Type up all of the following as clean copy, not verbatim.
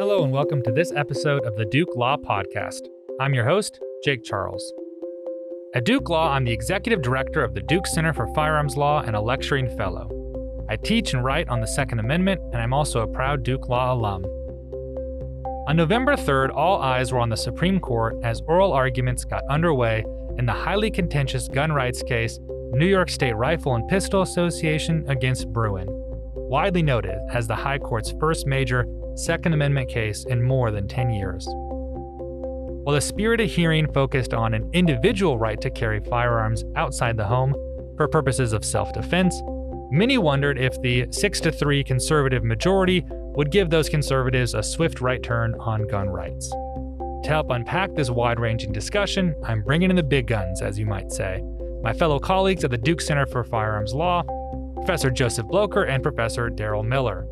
Hello and welcome to this episode of the Duke Law Podcast. I'm your host, Jake Charles. At Duke Law, I'm the executive director of the Duke Center for Firearms Law and a lecturing fellow. I teach and write on the Second Amendment, and I'm also a proud Duke Law alum. On November 3rd, all eyes were on the Supreme Court as oral arguments got underway in the highly contentious gun rights case, New York State Rifle and Pistol Association against Bruen, widely noted as the High Court's first major Second Amendment case in more than 10 years. While the spirited hearing focused on an individual right to carry firearms outside the home for purposes of self-defense, many wondered if the 6-3 conservative majority would give those conservatives a swift right turn on gun rights. To help unpack this wide-ranging discussion, I'm bringing in the big guns, as you might say, my fellow colleagues at the Duke Center for Firearms Law, Professor Joseph Blocher and Professor Darrell A. Miller.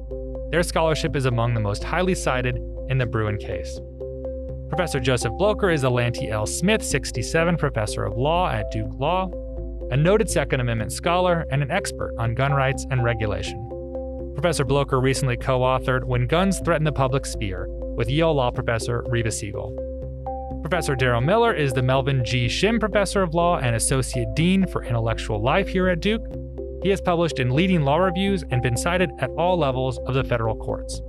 Their scholarship is among the most highly cited in the Bruen case. Professor Joseph Blocher is a Lanty L. Smith 67 Professor of Law at Duke Law, a noted Second Amendment scholar and an expert on gun rights and regulation. Professor Blocher recently co-authored When Guns Threaten the Public Sphere with Yale Law Professor Reva Siegel. Professor Darrell Miller is the Melvin G. Shim Professor of Law and Associate Dean for Intellectual Life here at Duke. He has published in leading law reviews and been cited at all levels of the federal courts.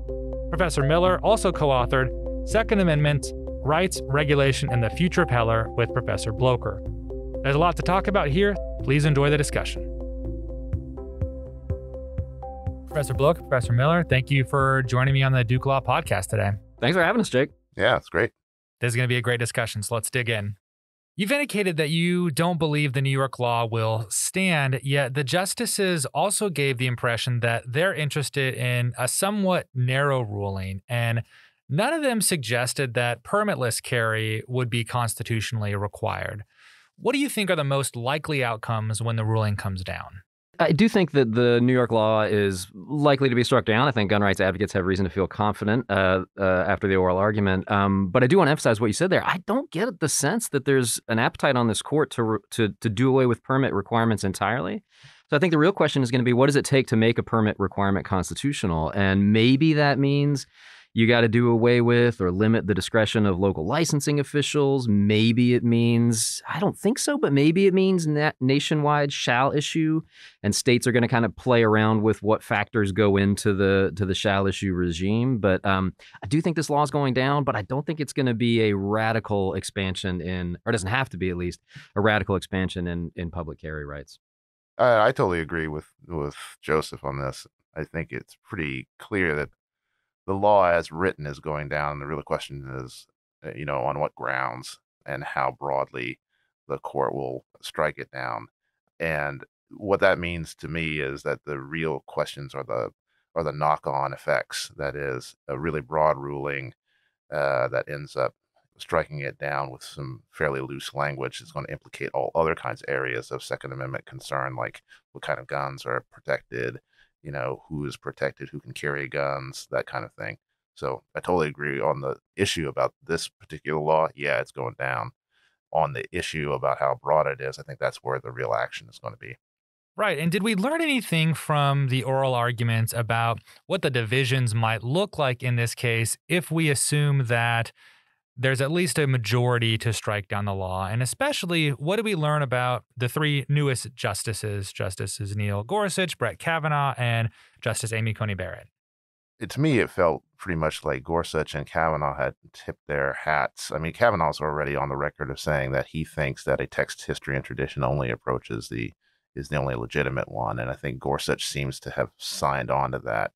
Professor Miller also co-authored Second Amendment, Rights, Regulation, and the Future of Heller with Professor Blocher. There's a lot to talk about here. Please enjoy the discussion. Professor Blocher, Professor Miller, thank you for joining me on the Duke Law Podcast today. Thanks for having us, Jake. Yeah, it's great. This is going to be a great discussion, so let's dig in. You've indicated that you don't believe the New York law will stand, yet the justices also gave the impression that they're interested in a somewhat narrow ruling, and none of them suggested that permitless carry would be constitutionally required. What do you think are the most likely outcomes when the ruling comes down? I do think that the New York law is likely to be struck down. I think gun rights advocates have reason to feel confident after the oral argument. But I do want to emphasize what you said there. I don't get the sense that there's an appetite on this court to do away with permit requirements entirely. So I think the real question is going to be, what does it take to make a permit requirement constitutional? And maybe that means you got to do away with or limit the discretion of local licensing officials. Maybe it means, I don't think so, but maybe it means nationwide shall issue, and states are going to kind of play around with what factors go into the shall issue regime. But I do think this law is going down, but I don't think it's going to be a radical expansion in, or doesn't have to be at least, a radical expansion in public carry rights. I totally agree with Joseph on this. I think it's pretty clear that the law as written is going down. The real question is, you know, on what grounds and how broadly the court will strike it down. And what that means to me is that the real questions are the knock-on effects. That is a really broad ruling that ends up striking it down with some fairly loose language that's going to implicate all other kinds of areas of Second Amendment concern, like what kind of guns are protected, you know, who is protected, who can carry guns, that kind of thing. So I totally agree on the issue about this particular law. Yeah, it's going down. On the issue about how broad it is, I think that's where the real action is going to be. Right. And did we learn anything from the oral arguments about what the divisions might look like in this case if we assume that there's at least a majority to strike down the law? And especially, what do we learn about the three newest justices, Justices Neil Gorsuch, Brett Kavanaugh, and Justice Amy Coney Barrett? To me, it felt pretty much like Gorsuch and Kavanaugh had tipped their hats. I mean, Kavanaugh's already on the record of saying that he thinks that a text, history, and tradition only approach is the only legitimate one. And I think Gorsuch seems to have signed on to that.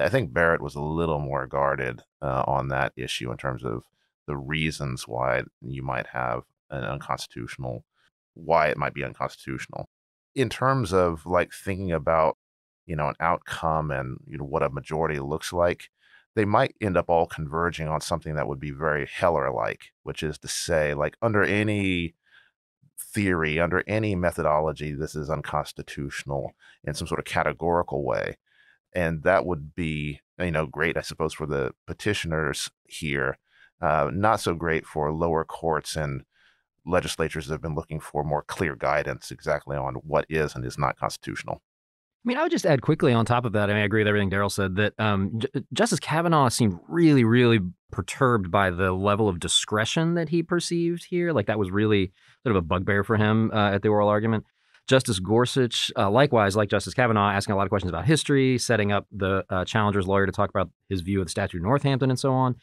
I think Barrett was a little more guarded on that issue in terms of the reasons why you might have why it might be unconstitutional. In terms of like thinking about, you know, an outcome and, you know, what a majority looks like, they might end up all converging on something that would be very Heller-like, which is to say, like, under any theory, under any methodology, this is unconstitutional in some sort of categorical way. And that would be, you know, great, I suppose, for the petitioners here. Not so great for lower courts and legislatures that have been looking for more clear guidance exactly on what is and is not constitutional. I mean, I would just add quickly on top of that, I mean, I agree with everything Darrell said, that Justice Kavanaugh seemed really, really perturbed by the level of discretion that he perceived here. Like, that was really sort of a bugbear for him at the oral argument. Justice Gorsuch, likewise, like Justice Kavanaugh, asking a lot of questions about history, setting up the challenger's lawyer to talk about his view of the Statute of Northampton and so on.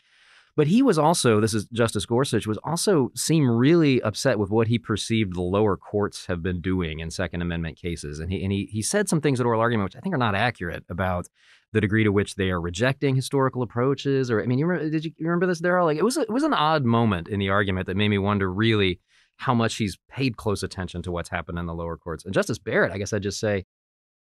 But he was also, this is Justice Gorsuch, was also seemed really upset with what he perceived the lower courts have been doing in Second Amendment cases. And he said some things at oral argument, which I think are not accurate about the degree to which they are rejecting historical approaches. Or, I mean, you remember this, Darrell? Like, it was an odd moment in the argument that made me wonder really how much he's paid close attention to what's happened in the lower courts. And Justice Barrett, I guess I'd just say,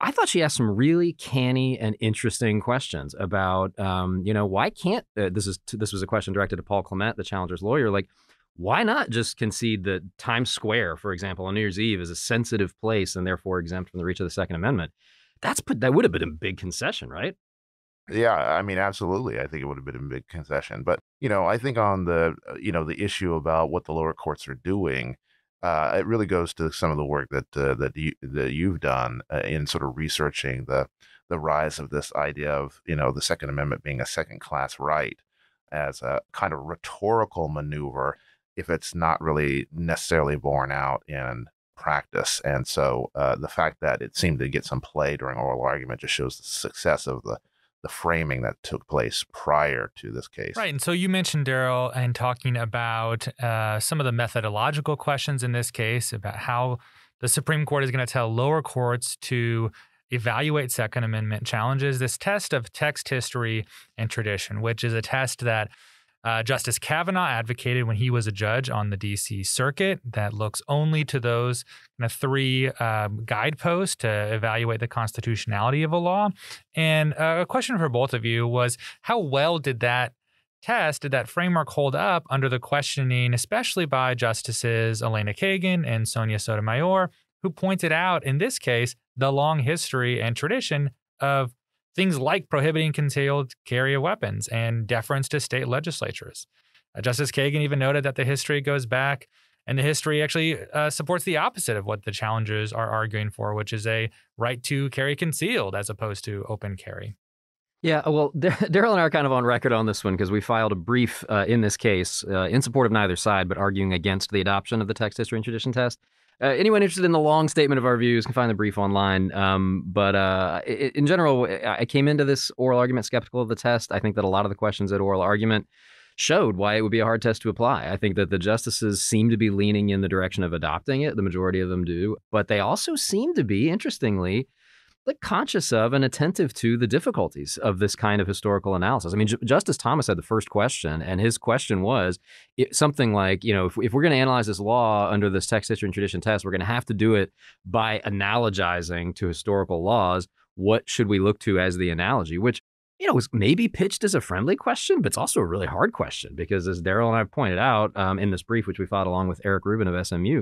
I thought she asked some really canny and interesting questions about, you know, why can't this was a question directed to Paul Clement, the challenger's lawyer. Like, why not just concede that Times Square, for example, on New Year's Eve is a sensitive place and therefore exempt from the reach of the Second Amendment? That would have been a big concession, right? Yeah, I mean, absolutely. I think it would have been a big concession. But, you know, I think on the, you know, the issue about what the lower courts are doing, it really goes to some of the work that you've done in sort of researching the rise of this idea of, you know, the Second Amendment being a second-class right as a kind of rhetorical maneuver if it's not really necessarily borne out in practice. And so the fact that it seemed to get some play during oral argument just shows the success of the framing that took place prior to this case. Right. And so you mentioned, Darrell, and talking about some of the methodological questions in this case about how the Supreme Court is going to tell lower courts to evaluate Second Amendment challenges, this test of text, history, and tradition, which is a test that Justice Kavanaugh advocated when he was a judge on the D.C. Circuit that looks only to those kind of three guideposts to evaluate the constitutionality of a law. And a question for both of you was, how well did that test, did that framework hold up under the questioning, especially by Justices Elena Kagan and Sonia Sotomayor, who pointed out, in this case, the long history and tradition of things like prohibiting concealed carry of weapons and deference to state legislatures. Justice Kagan even noted that the history goes back, and the history actually supports the opposite of what the challengers are arguing for, which is a right to carry concealed as opposed to open carry. Yeah, well, Darrell and I are kind of on record on this one because we filed a brief in this case in support of neither side, but arguing against the adoption of the text, history, and tradition test. Anyone interested in the long statement of our views can find the brief online. In general, I came into this oral argument skeptical of the test. I think that a lot of the questions at oral argument showed why it would be a hard test to apply. I think that the justices seem to be leaning in the direction of adopting it. The majority of them do. But they also seem to be, interestingly, like, conscious of and attentive to the difficulties of this kind of historical analysis. I mean, Justice Thomas had the first question, and his question was something like, you know, if we're going to analyze this law under this text, history, and tradition test, we're going to have to do it by analogizing to historical laws. What should we look to as the analogy? Which, you know, was maybe pitched as a friendly question, but it's also a really hard question because, as Darrell and I pointed out in this brief, which we filed along with Eric Rubin of SMU,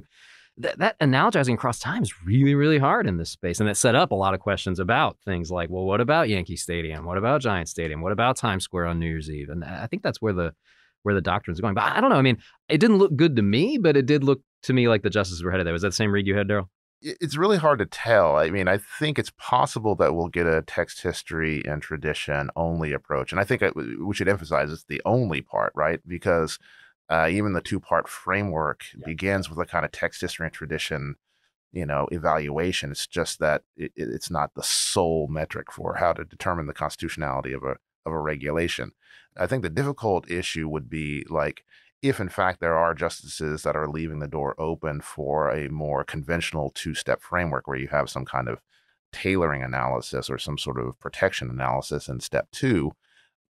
that analogizing across time is really, really hard in this space. And it set up a lot of questions about things like, well, what about Yankee Stadium? What about Giant Stadium? What about Times Square on New Year's Eve? And I think that's where the doctrine's going. But I don't know. I mean, it didn't look good to me, but it did look to me like the justices were headed there. Was that the same read you had, Darrell? It's really hard to tell. I mean, I think it's possible that we'll get a text, history, and tradition only approach. And I think we should emphasize it's the only part, right? Because even the two-part framework begins with a kind of text, history, and tradition, you know, evaluation. It's just that it's not the sole metric for how to determine the constitutionality of a regulation. I think the difficult issue would be, like, if in fact there are justices that are leaving the door open for a more conventional two-step framework where you have some kind of tailoring analysis or some sort of protection analysis in step two,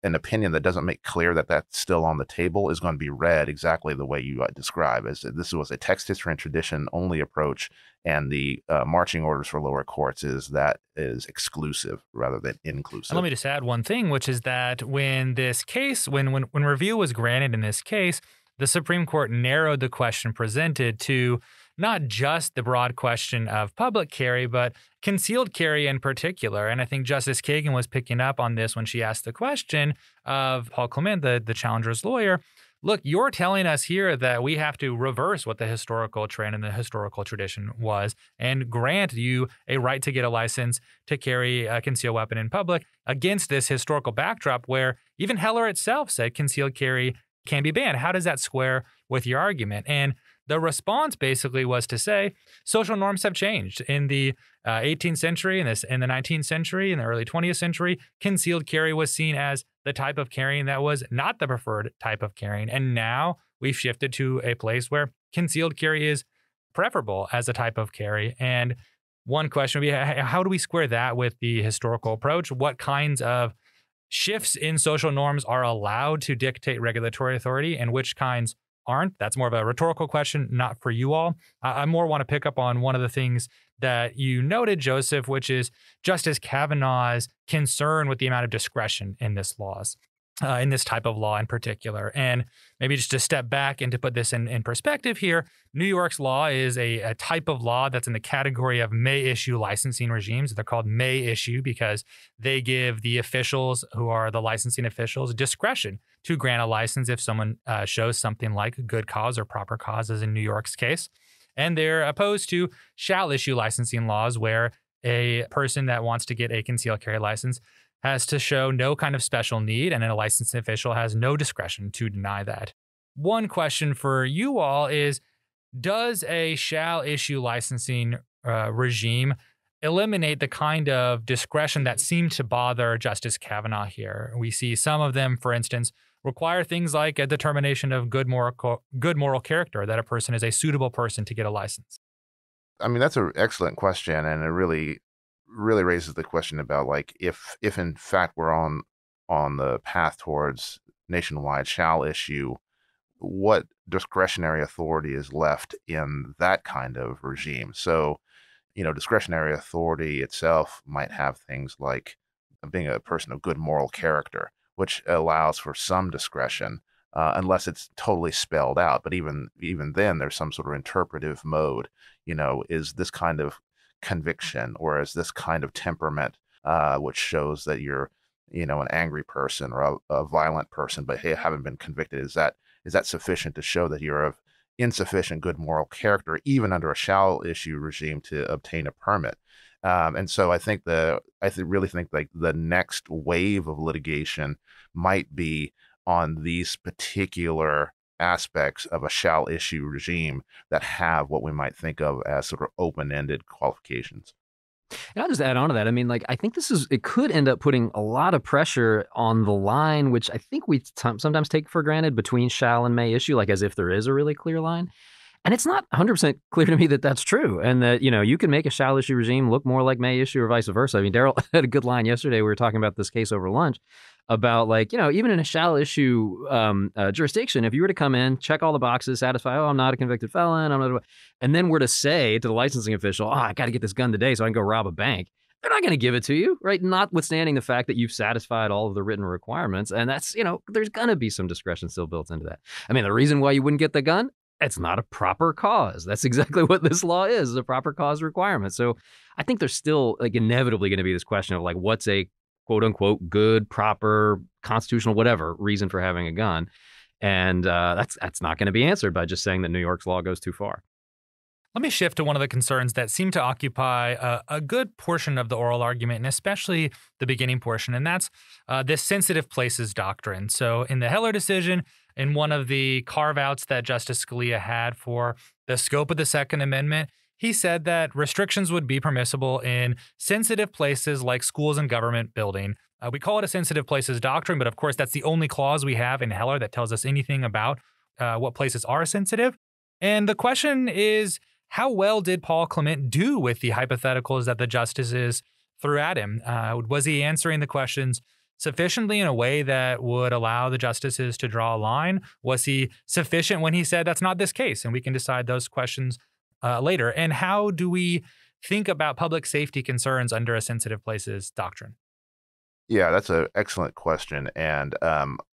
an opinion that doesn't make clear that that's still on the table is going to be read exactly the way you describe, as this was a text, history, and tradition only approach, and the marching orders for lower courts is that is exclusive rather than inclusive. And let me just add one thing, which is that when this case, when review was granted in this case, the Supreme Court narrowed the question presented to not just the broad question of public carry, but concealed carry in particular. And I think Justice Kagan was picking up on this when she asked the question of Paul Clement, the challenger's lawyer, look, you're telling us here that we have to reverse what the historical trend and the historical tradition was and grant you a right to get a license to carry a concealed weapon in public against this historical backdrop where even Heller itself said concealed carry can be banned. How does that square with your argument? And the response basically was to say social norms have changed. In the 18th century, in the 19th century, in the early 20th century, concealed carry was seen as the type of carrying that was not the preferred type of carrying. And now we've shifted to a place where concealed carry is preferable as a type of carry. And one question would be, how do we square that with the historical approach? What kinds of shifts in social norms are allowed to dictate regulatory authority and which kinds aren't? That's more of a rhetorical question, not for you all. I more want to pick up on one of the things that you noted, Joseph, which is Justice Kavanaugh's concern with the amount of discretion in this laws, in this type of law in particular. And maybe just to step back and to put this in perspective here, New York's law is a type of law that's in the category of may issue licensing regimes. They're called may issue because they give the officials who are the licensing officials discretion to grant a license if someone shows something like good cause or proper cause, as in New York's case. And they're opposed to shall issue licensing laws where a person that wants to get a concealed carry license has to show no kind of special need, and a licensing official has no discretion to deny that. One question for you all is, does a shall issue licensing regime eliminate the kind of discretion that seemed to bother Justice Kavanaugh here? We see some of them, for instance, require things like a determination of good moral character, that a person is a suitable person to get a license. I mean, that's an excellent question, and it really raises the question about, like, if in fact we're on the path towards nationwide shall issue, what discretionary authority is left in that kind of regime? So, you know, discretionary authority itself might have things like being a person of good moral character, which allows for some discretion, unless it's totally spelled out. But even then, there's some sort of interpretive mode. You know, is this kind of conviction, or is this kind of temperament, which shows that you're, you know, an angry person or a violent person, but hey, haven't been convicted, is that sufficient to show that you're of insufficient good moral character, even under a shall issue regime, to obtain a permit? And so I think I really think like the next wave of litigation might be on these particular aspects of a shall issue regime that have what we might think of as sort of open-ended qualifications. And I'll just add on to that. I mean, like, I think it could end up putting a lot of pressure on the line, which I think we sometimes take for granted, between shall and may issue, like as if there is a really clear line. And it's not 100% clear to me that that's true, and that, you know, you can make a shall issue regime look more like may issue or vice versa. I mean, Darrell had a good line yesterday. We were talking about this case over lunch about, like, you know, even in a shall issue jurisdiction, if you were to come in, check all the boxes, satisfy, oh, I'm not a convicted felon, I'm not, and then were to say to the licensing official, oh, I got to get this gun today so I can go rob a bank, they're not going to give it to you, right? Notwithstanding the fact that you've satisfied all of the written requirements. And that's, you know, there's going to be some discretion still built into that. I mean, the reason why you wouldn't get the gun, it's not a proper cause. That's exactly what this law is a proper cause requirement. So I think there's still, like, inevitably going to be this question of, like, what's a quote unquote good, proper, constitutional, whatever reason for having a gun. And that's not going to be answered by just saying that New York's law goes too far. Let me shift to one of the concerns that seem to occupy a good portion of the oral argument, and especially the beginning portion, and that's this sensitive places doctrine. So in the Heller decision, in one of the carve-outs that Justice Scalia had for the scope of the Second Amendment, he said that restrictions would be permissible in sensitive places like schools and government building. We call it a sensitive places doctrine, but of course that's the only clause we have in Heller that tells us anything about what places are sensitive. And the question is, how well did Paul Clement do with the hypotheticals that the justices threw at him? Was he answering the questions sufficiently in a way that would allow the justices to draw a line? Was he sufficient when he said that's not this case and we can decide those questions later? And how do we think about public safety concerns under a sensitive places doctrine? Yeah, that's an excellent question. And,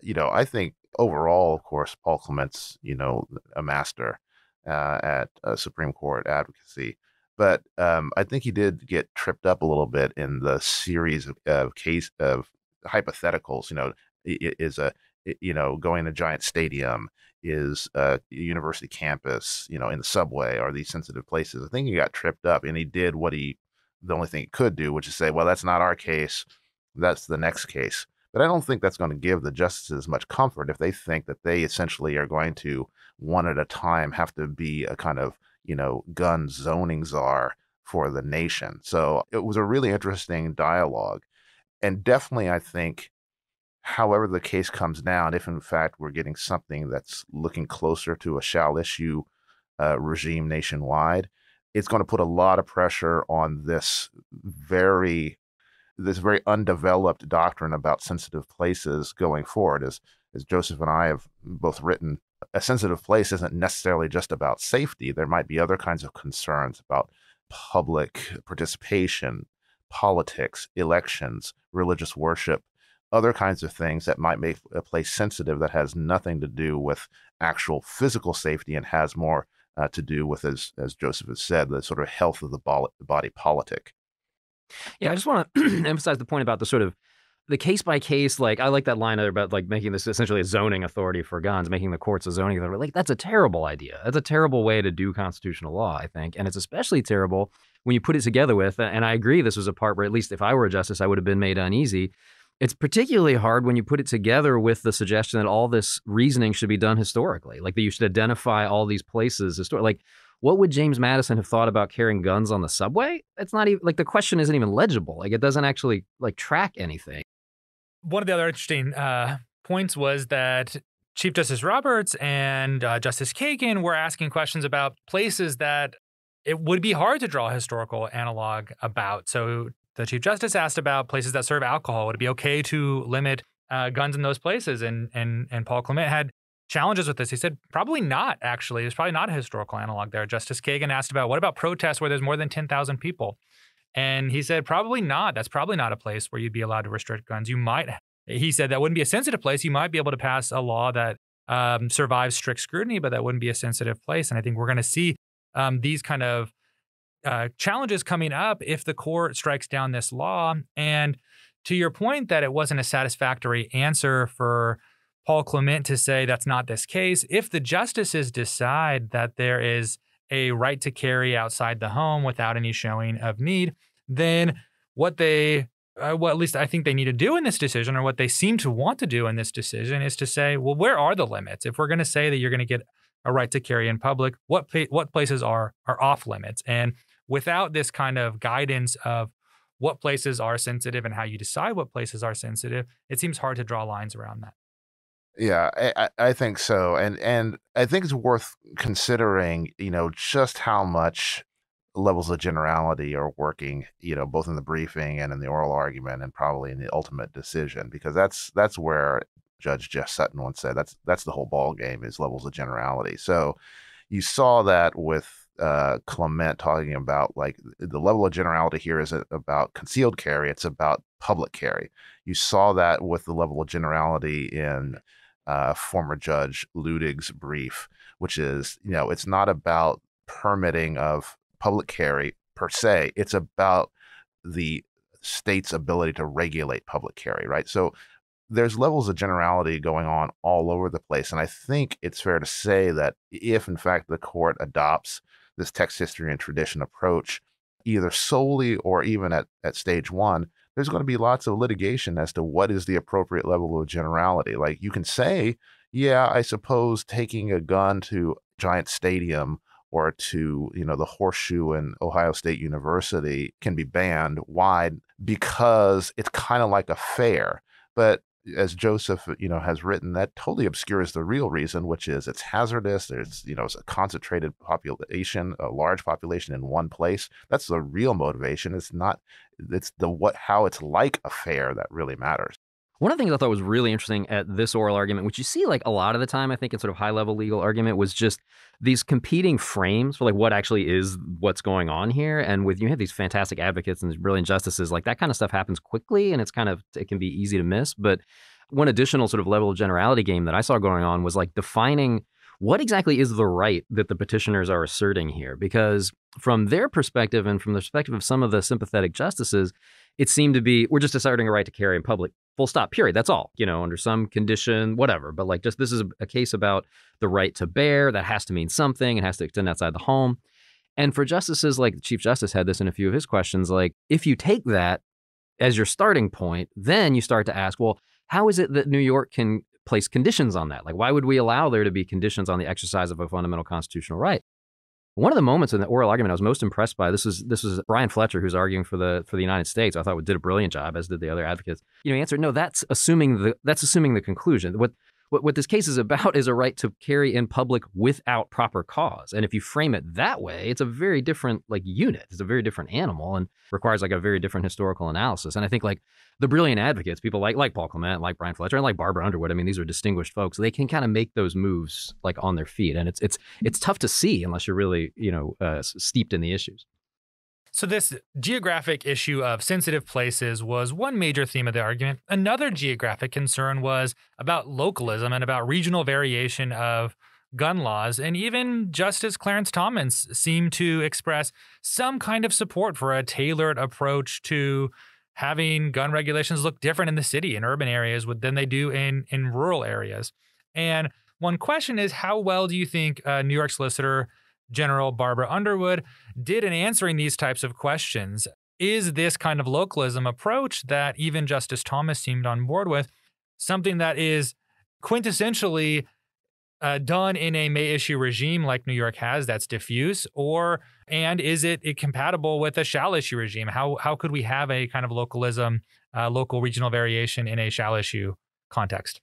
you know, I think overall, of course, Paul Clement's, you know, a master at Supreme Court advocacy. But I think he did get tripped up a little bit in the series of hypotheticals. You know, is a you know, going to Giant Stadium is university campus, you know, in the subway are these sensitive places. I think he got tripped up, and he did what he, the only thing he could do, which is say, well, that's not our case. That's the next case. But I don't think that's going to give the justices much comfort if they think that they essentially are going to, one at a time, have to be a kind of, you know, gun zoning czar for the nation. So it was a really interesting dialogue. And definitely, I think, however the case comes down, if in fact we're getting something that's looking closer to a shall issue regime nationwide, it's going to put a lot of pressure on this very undeveloped doctrine about sensitive places going forward. As Joseph and I have both written, a sensitive place isn't necessarily just about safety. There might be other kinds of concerns about public participation, politics, elections, religious worship, other kinds of things that might make a place sensitive that has nothing to do with actual physical safety and has more to do with, as Joseph has said, the sort of health of the body politic. Yeah, I just want to emphasize the point about the sort of the case by case, like I like that line about like making this essentially a zoning authority for guns, making the courts a zoning authority. Like, that's a terrible idea. That's a terrible way to do constitutional law, I think. And it's especially terrible when you put it together with, and I agree this was a part where at least if I were a justice, I would have been made uneasy. It's particularly hard when you put it together with the suggestion that all this reasoning should be done historically, like that you should identify all these places historically. Like, what would James Madison have thought about carrying guns on the subway? It's not even like the question isn't even legible. Like, it doesn't actually like track anything. One of the other interesting points was that Chief Justice Roberts and Justice Kagan were asking questions about places that it would be hard to draw a historical analog about. So the Chief Justice asked about places that serve alcohol. Would it be okay to limit guns in those places? And Paul Clement had challenges with this. He said, probably not, actually. There's probably not a historical analog there. Justice Kagan asked about, what about protests where there's more than 10,000 people? And he said, probably not. That's probably not a place where you'd be allowed to restrict guns. You might, he said, that wouldn't be a sensitive place. You might be able to pass a law that survives strict scrutiny, but that wouldn't be a sensitive place. And I think we're going to see these kind of challenges coming up if the court strikes down this law. And to your point that it wasn't a satisfactory answer for Paul Clement to say that's not this case, if the justices decide that there is a right to carry outside the home without any showing of need, then what they, well, at least I think they need to do in this decision, or what they seem to want to do in this decision, is to say, well, where are the limits? If we're going to say that you're going to get a right to carry in public, what places are off limits? And without this kind of guidance of what places are sensitive and how you decide what places are sensitive, it seems hard to draw lines around that. Yeah, I think so. And I think it's worth considering, you know, just how much levels of generality are working, you know, both in the briefing and in the oral argument and probably in the ultimate decision, because that's where Judge Jeff Sutton once said that's the whole ball game is levels of generality. So you saw that with Clement talking about like the level of generality here isn't about concealed carry. It's about public carry. You saw that with the level of generality in former Judge Ludig's brief, which is, you know, it's not about permitting of public carry per se. It's about the state's ability to regulate public carry, right? So there's levels of generality going on all over the place. And I think it's fair to say that if, in fact, the court adopts this text, history, and tradition approach, either solely or even at stage one, there's going to be lots of litigation as to what is the appropriate level of generality. Like, you can say, yeah, I suppose taking a gun to Giant Stadium or to, you know, the Horseshoe in Ohio State University can be banned wide because it's kind of like a fair. But as Joseph, you know, has written, that totally obscures the real reason, which is it's hazardous. There's, you know, it's a concentrated population, a large population in one place. That's the real motivation. It's not, it's the what, how it's like a fair that really matters. One of the things I thought was really interesting at this oral argument, which you see like a lot of the time, I think in sort of high level legal argument, was just these competing frames for like what actually is what's going on here. And with, you have these fantastic advocates and these brilliant justices, like that kind of stuff happens quickly and it's kind of, it can be easy to miss. But one additional sort of level of generality game that I saw going on was like defining What exactly is the right that the petitioners are asserting here? Because from their perspective and from the perspective of some of the sympathetic justices, it seemed to be, we're just asserting a right to carry in public, full stop, period. That's all, you know, under some condition, whatever. But like, just this is a case about the right to bear. That has to mean something. It has to extend outside the home. And for justices, like the Chief Justice had this in a few of his questions, like, if you take that as your starting point, then you start to ask, well, how is it that New York can place conditions on that? Like, why would we allow there to be conditions on the exercise of a fundamental constitutional right? One of the moments in the oral argument I was most impressed by, this was Brian Fletcher, who's arguing for the United States. I thought did a brilliant job, as did the other advocates. You know, he answered, no, that's assuming the conclusion. What this case is about is a right to carry in public without proper cause. And if you frame it that way, it's a very different like unit. It's a very different animal and requires like a very different historical analysis. And I think like the brilliant advocates, people like Paul Clement, like Brian Fletcher, and like Barbara Underwood, I mean, these are distinguished folks. They can kind of make those moves like on their feet. And it's tough to see unless you're really, you know, steeped in the issues. So this geographic issue of sensitive places was one major theme of the argument. Another geographic concern was about localism and about regional variation of gun laws. And even Justice Clarence Thomas seemed to express some kind of support for a tailored approach to having gun regulations look different in the city and urban areas than they do in rural areas. And one question is, how well do you think New York Solicitor General Barbara Underwood did in answering these types of questions? Is this kind of localism approach that even Justice Thomas seemed on board with something that is quintessentially done in a may-issue regime like New York has that's diffuse, and is it compatible with a shall-issue regime? How could we have a kind of localism, local regional variation in a shall-issue context?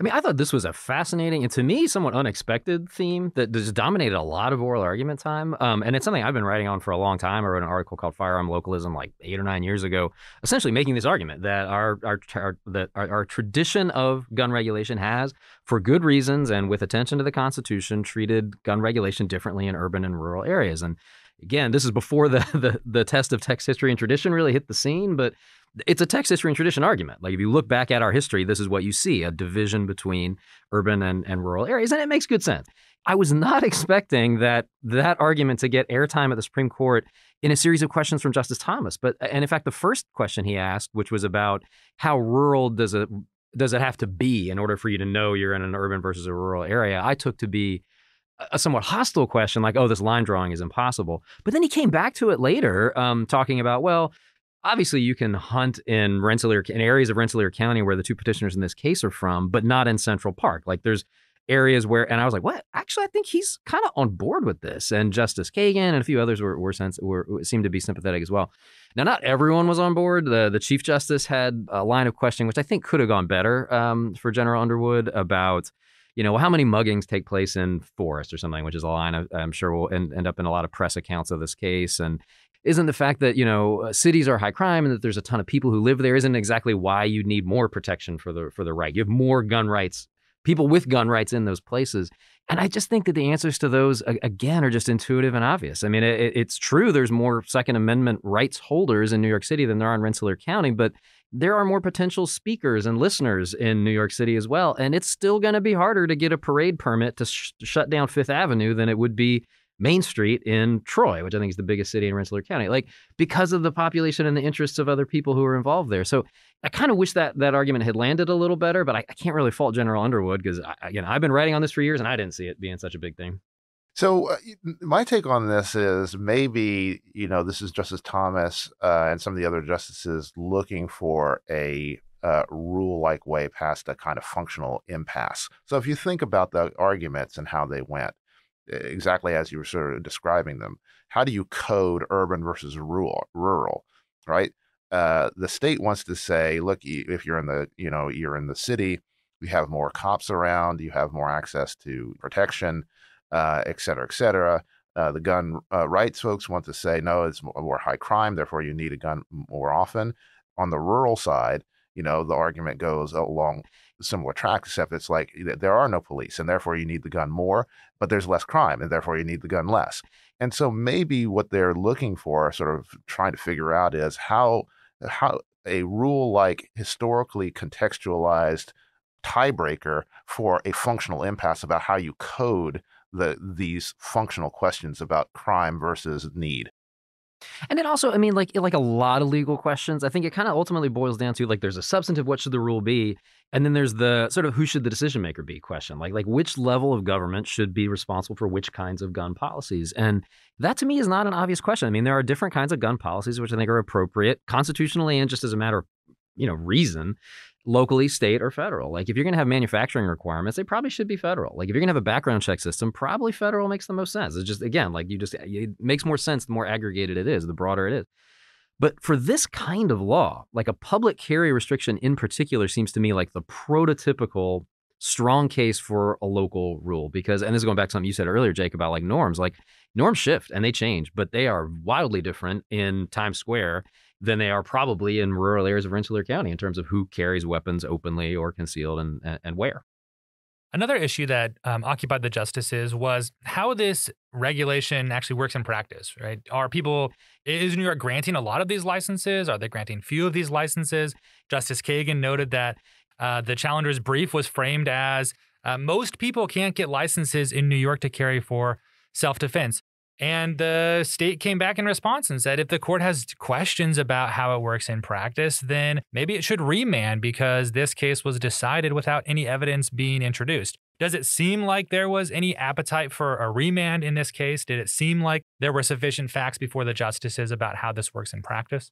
I mean, I thought this was a fascinating and to me somewhat unexpected theme that just dominated a lot of oral argument time. And it's something I've been writing on for a long time. I wrote an article called Firearm Localism like 8 or 9 years ago, essentially making this argument that our tradition of gun regulation has, for good reasons and with attention to the Constitution, treated gun regulation differently in urban and rural areas. And again, this is before the test of text, history, and tradition really hit the scene, but it's a text, history, and tradition argument. Like if you look back at our history, this is what you see, a division between urban and rural areas, and it makes good sense. I was not expecting that argument to get airtime at the Supreme Court in a series of questions from Justice Thomas. And in fact, the first question he asked, which was about how rural does it have to be in order for you to know you're in an urban versus a rural area, I took to be a somewhat hostile question, like, oh, this line drawing is impossible. But then he came back to it later, talking about, well, obviously you can hunt in areas of Rensselaer County where the two petitioners in this case are from, but not in Central Park. Like there's areas where, and I was like, what? Actually, I think he's kind of on board with this. And Justice Kagan and a few others were seemed to be sympathetic as well. Now, not everyone was on board. The Chief Justice had a line of questioning, which I think could have gone better for General Underwood about, you know, how many muggings take place in forest or something, which is a line I'm sure will end up in a lot of press accounts of this case. And isn't the fact that, you know, cities are high crime and that there's a ton of people who live there isn't exactly why you need more protection for the right. You have more gun rights, people with gun rights in those places. And I just think that the answers to those, again, are just intuitive and obvious. I mean, it's true there's more Second Amendment rights holders in New York City than there are in Rensselaer County, but there are more potential speakers and listeners in New York City as well. And it's still going to be harder to get a parade permit to shut down Fifth Avenue than it would be Main Street in Troy, which I think is the biggest city in Rensselaer County, like because of the population and the interests of other people who are involved there. So I kind of wish that argument had landed a little better, but I can't really fault General Underwood because, again, I've been writing on this for years and I didn't see it being such a big thing. So my take on this is maybe, you know, this is Justice Thomas and some of the other justices looking for a rule-like way past a kind of functional impasse. So if you think about the arguments and how they went, exactly as you were sort of describing them, how do you code urban versus rural, right? The state wants to say, look, if you're in the city, you have more cops around, you have more access to protection, et cetera, et cetera. The gun rights folks want to say, no, it's more high crime, therefore you need a gun more often. On the rural side, you know, the argument goes along similar tracks, except it's like there are no police and therefore you need the gun more, but there's less crime and therefore you need the gun less. And so maybe what they're looking for, sort of trying to figure out, is how a rule like historically contextualized tiebreaker for a functional impasse about how you code these functional questions about crime versus need. And then also, I mean, like a lot of legal questions, I think it kind of ultimately boils down to, like, there's a substantive, what should the rule be? And then there's the sort of who should the decision maker be question, like which level of government should be responsible for which kinds of gun policies? And that to me is not an obvious question. I mean, there are different kinds of gun policies which I think are appropriate constitutionally and just as a matter of, you know, reason, locally, state, or federal. Like, if you're going to have manufacturing requirements, they probably should be federal. Like, if you're going to have a background check system, probably federal makes the most sense. It's just, again, like, it makes more sense the more aggregated it is, the broader it is. But for this kind of law, like a public carry restriction in particular seems to me like the prototypical strong case for a local rule, because, and this is going back to something you said earlier, Jake, about like norms shift and they change, but they are wildly different in Times Square than they are probably in rural areas of Rensselaer County in terms of who carries weapons openly or concealed and where. Another issue that occupied the justices was how this regulation actually works in practice, right? Is New York granting a lot of these licenses? Are they granting few of these licenses? Justice Kagan noted that the challenger's brief was framed as most people can't get licenses in New York to carry for self-defense. And the state came back in response and said, if the court has questions about how it works in practice, then maybe it should remand because this case was decided without any evidence being introduced. Does it seem like there was any appetite for a remand in this case? Did it seem like there were sufficient facts before the justices about how this works in practice?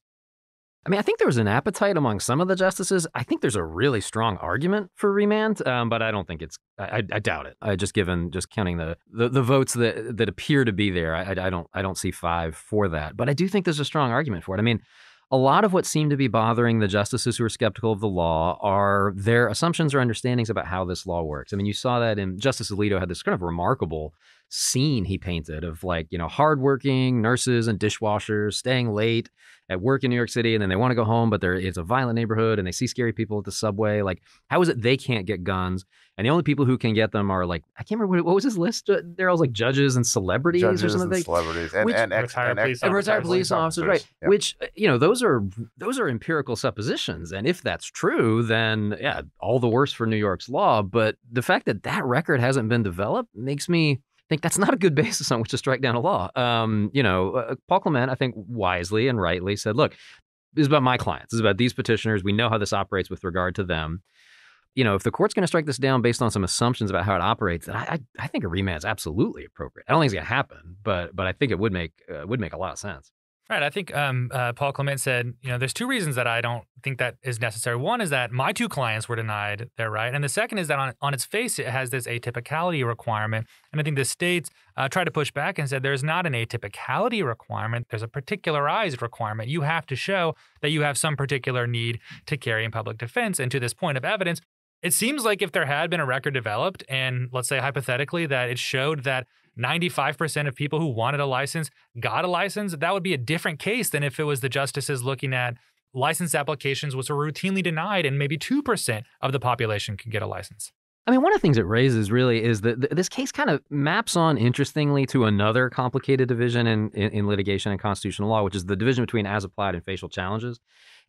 I mean, I think there was an appetite among some of the justices. I think there's a really strong argument for remand, but I don't think it's, I doubt it. Just counting the votes that appear to be there, I don't see five for that. But I do think there's a strong argument for it. I mean, a lot of what seemed to be bothering the justices who are skeptical of the law are their assumptions or understandings about how this law works. I mean, you saw that in Justice Alito had this kind of remarkable scene he painted of, like, you know, hardworking nurses and dishwashers staying late at work in New York City, and then they want to go home, but it's a violent neighborhood and they see scary people at the subway. Like, how is it they can't get guns? And the only people who can get them are, like, I can't remember, what was his list? They're all like judges and celebrities or something. Judges and celebrities and retired police officers, right? Yeah. Which, you know, those are empirical suppositions. And if that's true, then yeah, all the worse for New York's law. But the fact that that record hasn't been developed makes me think that's not a good basis on which to strike down a law. Paul Clement, I think, wisely and rightly said, look, this is about my clients. This is about these petitioners. We know how this operates with regard to them. You know, if the court's going to strike this down based on some assumptions about how it operates, then I think a remand is absolutely appropriate. I don't think it's going to happen, but I think it would make a lot of sense. Right. I think Paul Clement said, you know, there's two reasons that I don't think that is necessary. One is that my two clients were denied their right. And the second is that on its face, it has this atypicality requirement. And I think the states tried to push back and said there's not an atypicality requirement. There's a particularized requirement. You have to show that you have some particular need to carry in public defense. And to this point of evidence, it seems like if there had been a record developed and, let's say hypothetically, that it showed that 95% of people who wanted a license got a license, that would be a different case than if it was the justices looking at license applications which were routinely denied and maybe 2% of the population could get a license. I mean, one of the things it raises really is that this case kind of maps on, interestingly, to another complicated division in litigation and constitutional law, which is the division between as applied and facial challenges.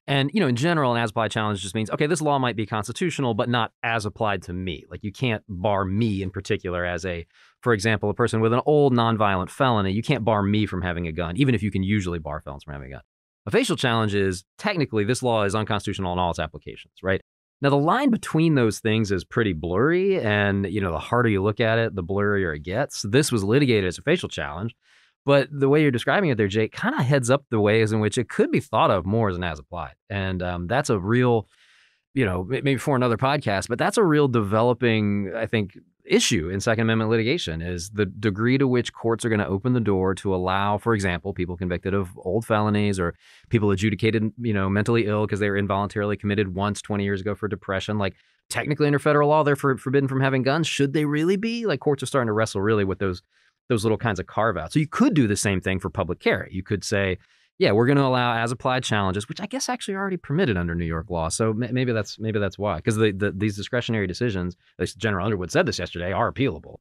And, you know, in general, an as-applied challenge just means, okay, this law might be constitutional, but not as applied to me. Like, you can't bar me in particular as for example, a person with an old nonviolent felony. You can't bar me from having a gun, even if you can usually bar felons from having a gun. A facial challenge is, technically, this law is unconstitutional in all its applications, right? Now, the line between those things is pretty blurry. And, you know, the harder you look at it, the blurrier it gets. This was litigated as a facial challenge. But the way you're describing it there, Jake, kind of heads up the ways in which it could be thought of more as an as-applied. And that's a real, you know, maybe for another podcast, but that's a real developing, I think, issue in Second Amendment litigation is the degree to which courts are going to open the door to allow, for example, people convicted of old felonies or people adjudicated, you know, mentally ill because they were involuntarily committed once 20 years ago for depression. Like, technically under federal law, they're forbidden from having guns. Should they really be? Like, courts are starting to wrestle really with those little kinds of carve outs. So you could do the same thing for public carry. You could say, yeah, we're going to allow as applied challenges, which I guess actually are already permitted under New York law. So maybe that's why, because these discretionary decisions, as General Underwood said this yesterday, are appealable.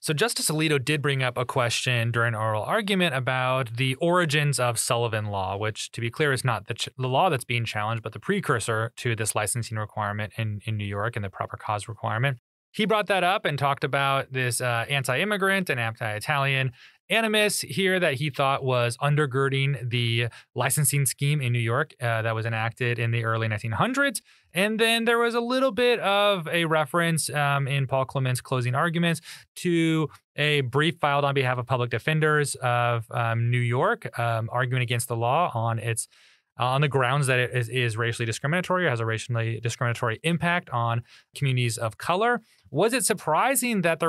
So Justice Alito did bring up a question during oral argument about the origins of Sullivan Law, which, to be clear, is not the law that's being challenged, but the precursor to this licensing requirement in New York and the proper cause requirement. He brought that up and talked about this anti-immigrant and anti-Italian animus here that he thought was undergirding the licensing scheme in New York that was enacted in the early 1900s. And then there was a little bit of a reference in Paul Clement's closing arguments to a brief filed on behalf of public defenders of New York, arguing against the law on the grounds that it is racially discriminatory or has a racially discriminatory impact on communities of color. Was it surprising that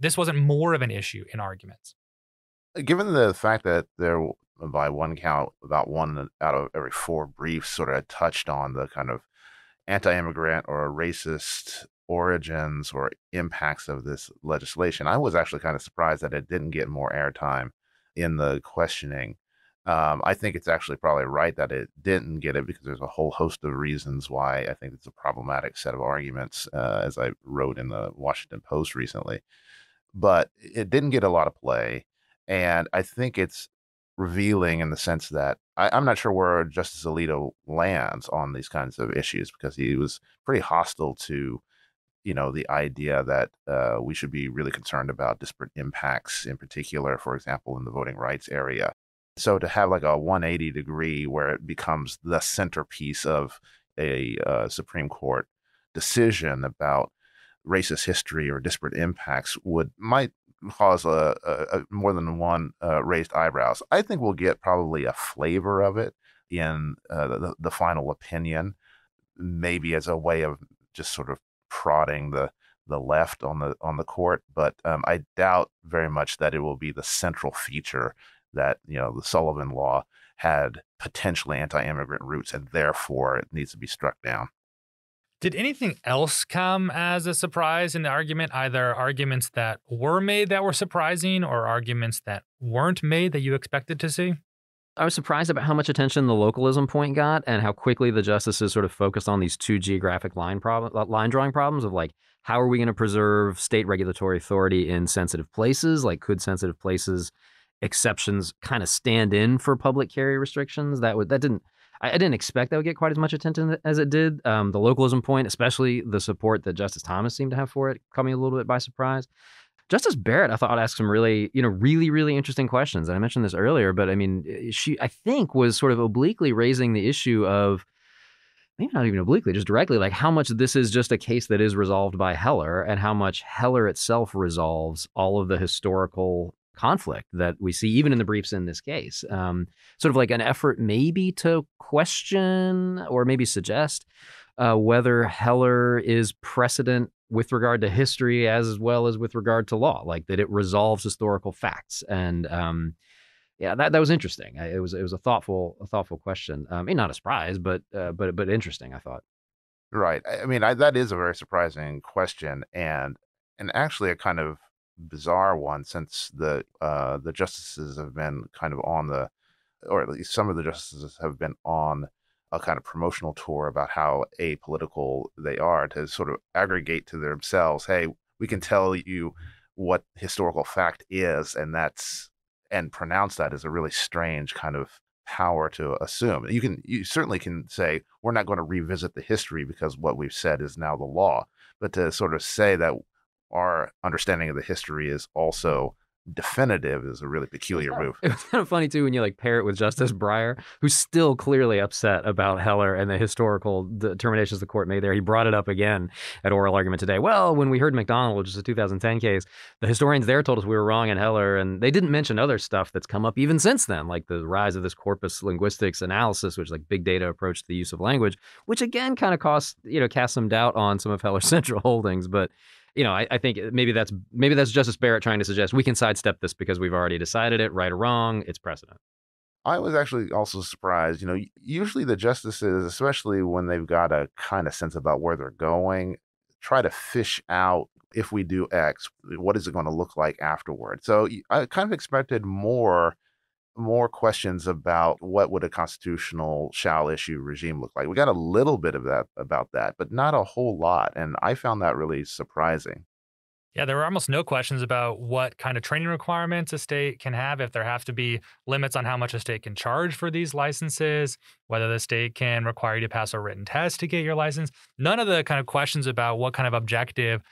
this wasn't more of an issue in arguments? Given the fact that there, by one count, about one out of every four briefs sort of touched on the kind of anti-immigrant or racist origins or impacts of this legislation, I was actually kind of surprised that it didn't get more airtime in the questioning. I think it's actually probably right that it didn't get it, because there's a whole host of reasons why I think it's a problematic set of arguments, as I wrote in the Washington Post recently. But it didn't get a lot of play. And I think it's revealing in the sense that I'm not sure where Justice Alito lands on these kinds of issues, because he was pretty hostile to, the idea that we should be really concerned about disparate impacts, in particular, for example, in the voting rights area. So to have like a 180 degree where it becomes the centerpiece of a Supreme Court decision about racist history or disparate impacts might cause a more than one raised eyebrows. I think we'll get probably a flavor of it in the final opinion, maybe as a way of just sort of prodding the left on the court. But I doubt very much that it will be the central feature that, the Sullivan Law had potentially anti-immigrant roots and therefore it needs to be struck down. Did anything else come as a surprise in the argument, either arguments that were made that were surprising or arguments that weren't made that you expected to see? I was surprised about how much attention the localism point got and how quickly the justices sort of focused on these two geographic line drawing problems of, like, how are we going to preserve state regulatory authority in sensitive places? Like, could sensitive places exceptions kind of stand in for public carry restrictions? I didn't expect that would get quite as much attention as it did. The localism point, especially the support that Justice Thomas seemed to have for it, caught me a little bit by surprise. Justice Barrett, I thought, asked some really, really, really interesting questions. And I mentioned this earlier, but I mean, she, I think, was sort of obliquely raising the issue of, maybe not even obliquely, just directly, like how much this is just a case that is resolved by Heller and how much Heller itself resolves all of the historical conflict that we see even in the briefs in this case, sort of like an effort maybe to question or maybe suggest whether Heller is precedent with regard to history as well as with regard to law, like that it resolves historical facts. And yeah, that was interesting. It was a thoughtful question. Not a surprise, but interesting, I thought. Right. I mean, that is a very surprising question and actually a kind of bizarre one, since the justices have been kind of on the, or at least some of the justices have been on a kind of promotional tour about how apolitical they are, to sort of aggregate to themselves, hey, we can tell you what historical fact is, and pronounce that as a really strange kind of power to assume. You certainly can say, we're not going to revisit the history because what we've said is now the law, but to sort of say that our understanding of the history is also definitive is a really peculiar move. It was kind of funny, too, when you pair it with Justice Breyer, who's still clearly upset about Heller and the historical determinations the court made there. He brought it up again at oral argument today. Well, when we heard McDonald, which is a 2010 case, the historians there told us we were wrong in Heller, and they didn't mention other stuff that's come up even since then, like the rise of this corpus linguistics analysis, which is like big data approach to the use of language, which again kind of casts some doubt on some of Heller's central holdings. But I think maybe that's Justice Barrett trying to suggest we can sidestep this because we've already decided it, right or wrong, it's precedent. I was actually also surprised. Usually the justices, especially when they've got a kind of sense about where they're going, try to fish out, if we do X, what is it going to look like afterward? So I kind of expected more questions about what would a constitutional shall issue regime look like. We got a little bit of that about that, but not a whole lot. And I found that really surprising. Yeah, there were almost no questions about what kind of training requirements a state can have, if there have to be limits on how much a state can charge for these licenses, whether the state can require you to pass a written test to get your license. None of the kind of questions about what kind of objective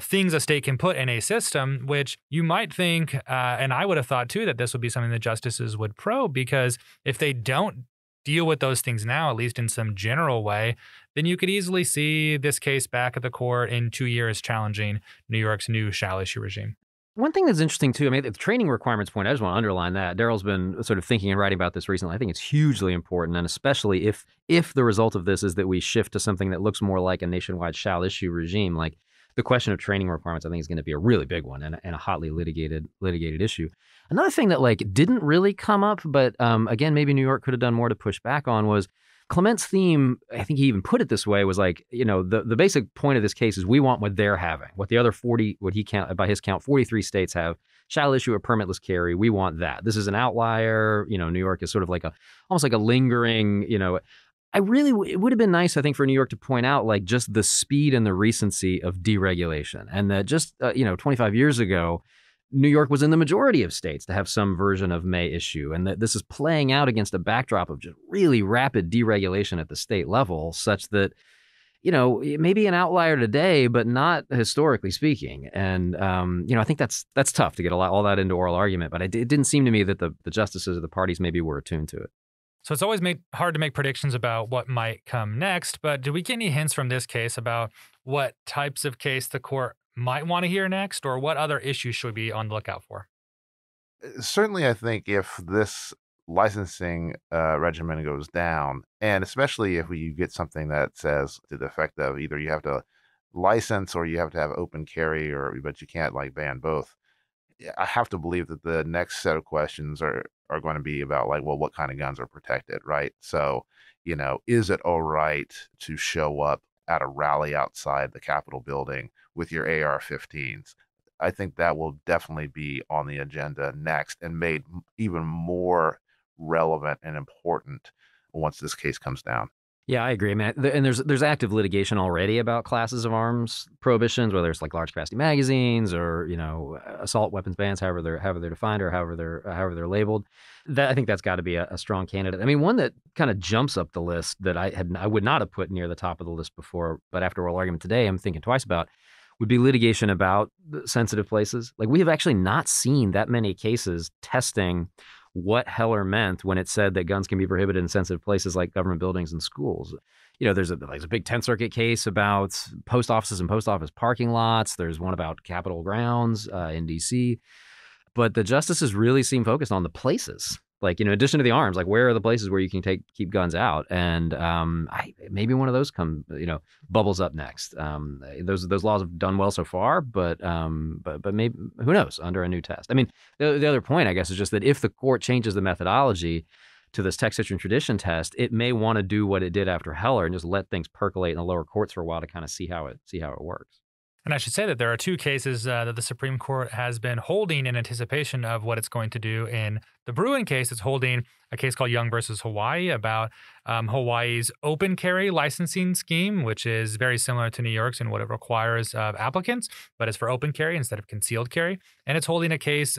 things a state can put in a system, which you might think, and I would have thought too, that this would be something that justices would probe, because if they don't deal with those things now, at least in some general way, then you could easily see this case back at the court in 2 years challenging New York's new shall issue regime. One thing that's interesting, too, I mean, the training requirements point, I just want to underline that. Darrell's been sort of thinking and writing about this recently. I think it's hugely important, and especially if the result of this is that we shift to something that looks more like a nationwide shall issue regime, like the question of training requirements, I think, is going to be a really big one and a hotly litigated issue. Another thing that didn't really come up, but again, maybe New York could have done more to push back on, was Clement's theme, I think he even put it this way, was the basic point of this case is we want what they're having, what the other 43 states have, shall issue a permitless carry. We want that. This is an outlier. New York is sort of almost like a lingering, it would have been nice, I think, for New York to point out just the speed and the recency of deregulation, and that just 25 years ago, New York was in the majority of states to have some version of may issue, and that this is playing out against a backdrop of just really rapid deregulation at the state level, such that it may be an outlier today, but not historically speaking. And I think that's tough to get all that into oral argument, but it didn't seem to me that the justices of the parties maybe were attuned to it. So it's always hard to make predictions about what might come next, but do we get any hints from this case about what types of case the court might want to hear next, or what other issues should we be on the lookout for? Certainly, I think if this licensing regimen goes down, and especially if you get something that says to the effect of either you have to license or you have to have open carry, but you can't ban both, I have to believe that the next set of questions are going to be about what kind of guns are protected, right? So, is it all right to show up at a rally outside the Capitol building with your AR-15s? I think that will definitely be on the agenda next and made even more relevant and important once this case comes down. Yeah, I agree, man. And there's active litigation already about classes of arms prohibitions, whether it's large capacity magazines or assault weapons bans, however they're defined or however they're labeled. That, I think, that's got to be a strong candidate. I mean, one that kind of jumps up the list that I would not have put near the top of the list before, but after oral argument today, I'm thinking twice about, would be litigation about sensitive places. We have actually not seen that many cases testing what Heller meant when it said that guns can be prohibited in sensitive places like government buildings and schools. There's a big 10th Circuit case about post offices and post office parking lots. There's one about Capitol grounds in D.C. But the justices really seem focused on the places. In addition to the arms, where are the places where you can keep guns out? And maybe one of those bubbles up next. Those laws have done well so far, but maybe, who knows, under a new test. I mean, the other point, I guess, is just that if the court changes the methodology to this text, history, and tradition test, it may want to do what it did after Heller and just let things percolate in the lower courts for a while to kind of see how it works. And I should say that there are two cases that the Supreme Court has been holding in anticipation of what it's going to do. In the Bruen case, it's holding a case called Young versus Hawaii about Hawaii's open carry licensing scheme, which is very similar to New York's in what it requires of applicants, but it's for open carry instead of concealed carry. And it's holding a case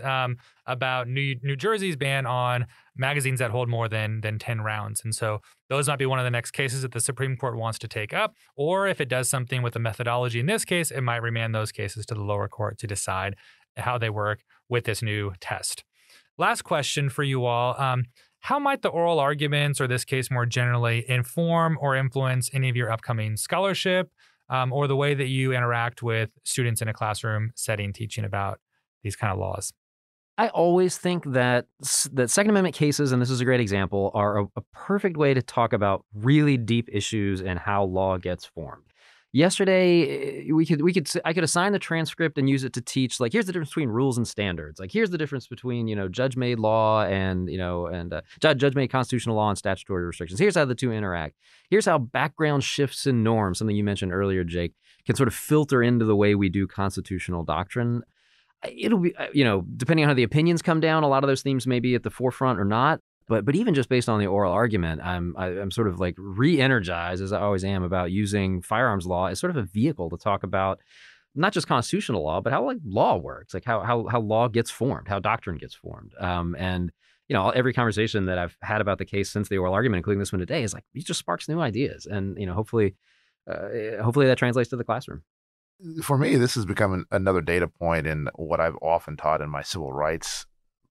about New Jersey's ban on magazines that hold more than 10 rounds. And so those might be one of the next cases that the Supreme Court wants to take up, or if it does something with the methodology in this case, it might remand those cases to the lower court to decide how they work with this new test. Last question for you all. How might the oral arguments or this case more generally inform or influence any of your upcoming scholarship or the way that you interact with students in a classroom setting, teaching about these kind of laws? I always think that Second Amendment cases, and this is a great example, are a perfect way to talk about really deep issues and how law gets formed. Yesterday, I could assign the transcript and use it to teach. Here's the difference between rules and standards. Here's the difference between judge-made law and judge-made constitutional law and statutory restrictions. Here's how the two interact. Here's how background shifts in norms, something you mentioned earlier, Jake, can sort of filter into the way we do constitutional doctrine. It'll be, depending on how the opinions come down, a lot of those themes may be at the forefront or not. But even just based on the oral argument, I'm sort of re-energized, as I always am, about using firearms law as sort of a vehicle to talk about not just constitutional law, but how like law works, like how law gets formed, how doctrine gets formed. And you know, every conversation that I've had about the case since the oral argument, including this one today, is like, it just sparks new ideas. And, you know, hopefully that translates to the classroom. For me, this has become another data point in what I've often taught in my civil rights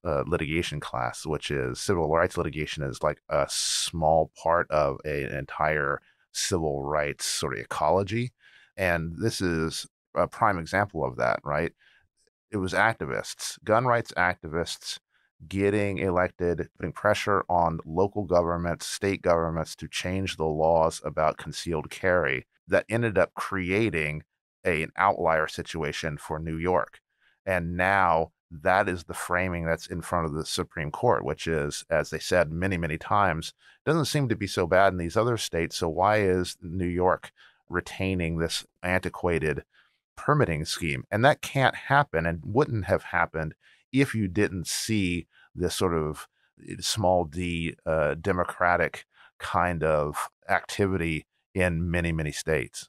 litigation class, which is civil rights litigation is like a small part of an entire civil rights sort of ecology. And this is a prime example of that, right? It was activists, gun rights activists, getting elected, putting pressure on local governments, state governments to change the laws about concealed carry that ended up creating an outlier situation for New York. And now that is the framing that's in front of the Supreme Court, which is, as they said many, many times, doesn't seem to be so bad in these other states. So why is New York retaining this antiquated permitting scheme? And that can't happen and wouldn't have happened if you didn't see this sort of small d democratic kind of activity in many, many states.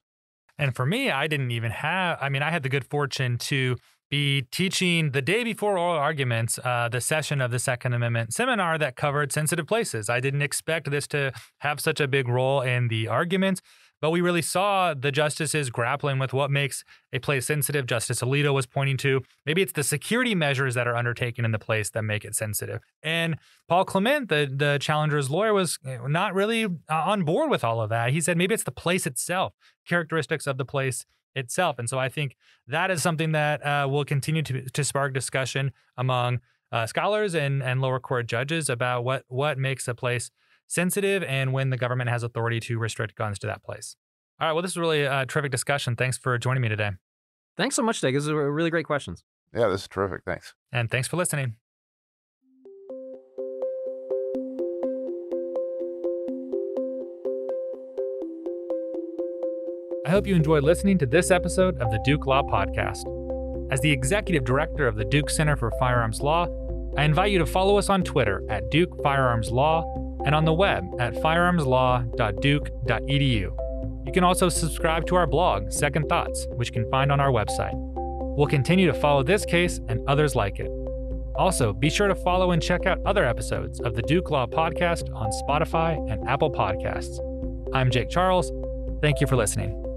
And for me, I didn't even have, I mean, I had the good fortune to be teaching the day before oral arguments, the session of the Second Amendment seminar that covered sensitive places. I didn't expect this to have such a big role in the arguments. But we really saw the justices grappling with what makes a place sensitive. Justice Alito was pointing to maybe it's the security measures that are undertaken in the place that make it sensitive. And Paul Clement, the challenger's lawyer, was not really on board with all of that. He said maybe it's the place itself, characteristics of the place itself. And so I think that is something that will continue to spark discussion among scholars and lower court judges about what makes a place sensitive and when the government has authority to restrict guns to that place. All right. Well, this is really a terrific discussion. Thanks for joining me today. Thanks so much, Dave. These were really great questions. Yeah, this is terrific. Thanks. And thanks for listening. I hope you enjoyed listening to this episode of the Duke Law Podcast. As the executive director of the Duke Center for Firearms Law, I invite you to follow us on Twitter at Duke Firearms Law and on the web at firearmslaw.duke.edu. You can also subscribe to our blog, Second Thoughts, which you can find on our website. We'll continue to follow this case and others like it. Also, be sure to follow and check out other episodes of the Duke Law Podcast on Spotify and Apple Podcasts. I'm Jake Charles. Thank you for listening.